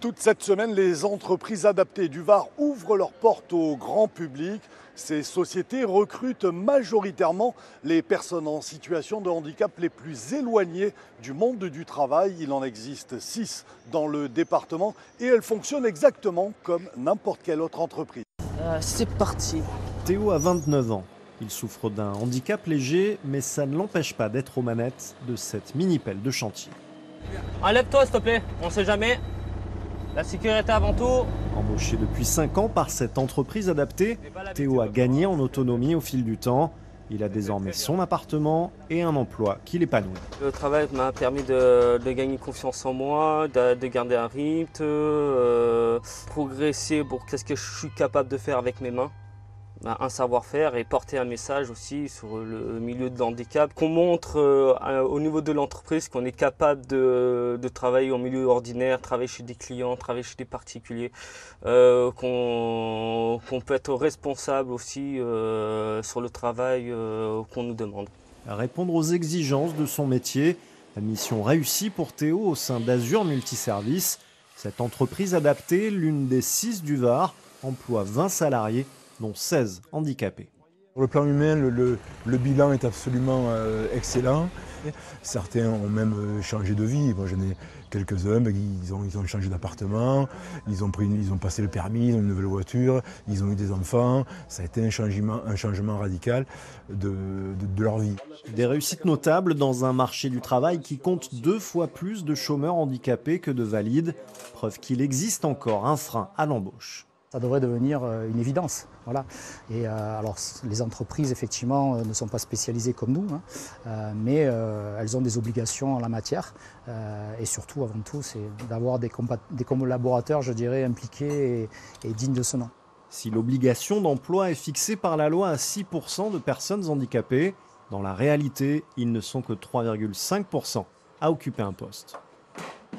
Toute cette semaine, les entreprises adaptées du Var ouvrent leurs portes au grand public. Ces sociétés recrutent majoritairement les personnes en situation de handicap les plus éloignées du monde du travail. Il en existe 6 dans le département et elles fonctionnent exactement comme n'importe quelle autre entreprise. C'est parti. Théo a 29 ans. Il souffre d'un handicap léger, mais ça ne l'empêche pas d'être aux manettes de cette mini-pelle de chantier. Enlève-toi s'il te plaît, on ne sait jamais. La sécurité avant tout. Embauché depuis 5 ans par cette entreprise adaptée, Théo a gagné en autonomie au fil du temps. Il a désormais son appartement et un emploi qui l'épanouit. Le travail m'a permis de gagner confiance en moi, de garder un rythme, progresser pour qu'est-ce que je suis capable de faire avec mes mains. Un savoir-faire et porter un message aussi sur le milieu de l'handicap, qu'on montre au niveau de l'entreprise qu'on est capable de travailler en milieu ordinaire, travailler chez des clients, travailler chez des particuliers, qu'on peut être responsable aussi sur le travail qu'on nous demande. À répondre aux exigences de son métier, la mission réussie pour Théo au sein d'Azur Multiservices. Cette entreprise adaptée, l'une des 6 du Var, emploie 20 salariés dont 16 handicapés. Sur le plan humain, le bilan est absolument excellent. Certains ont même changé de vie. Moi, j'en ai quelques-uns, ils ont changé d'appartement, ils ont passé le permis, ils ont une nouvelle voiture, ils ont eu des enfants. Ça a été un changement radical de leur vie. Des réussites notables dans un marché du travail qui compte 2 fois plus de chômeurs handicapés que de valides, preuve qu'il existe encore un frein à l'embauche. Ça devrait devenir une évidence, voilà. Et alors, les entreprises, effectivement, ne sont pas spécialisées comme nous, hein, mais elles ont des obligations en la matière. Et surtout, avant tout, c'est d'avoir des collaborateurs, je dirais, impliqués et dignes de ce nom. Si l'obligation d'emploi est fixée par la loi à 6% de personnes handicapées, dans la réalité, ils ne sont que 3,5% à occuper un poste.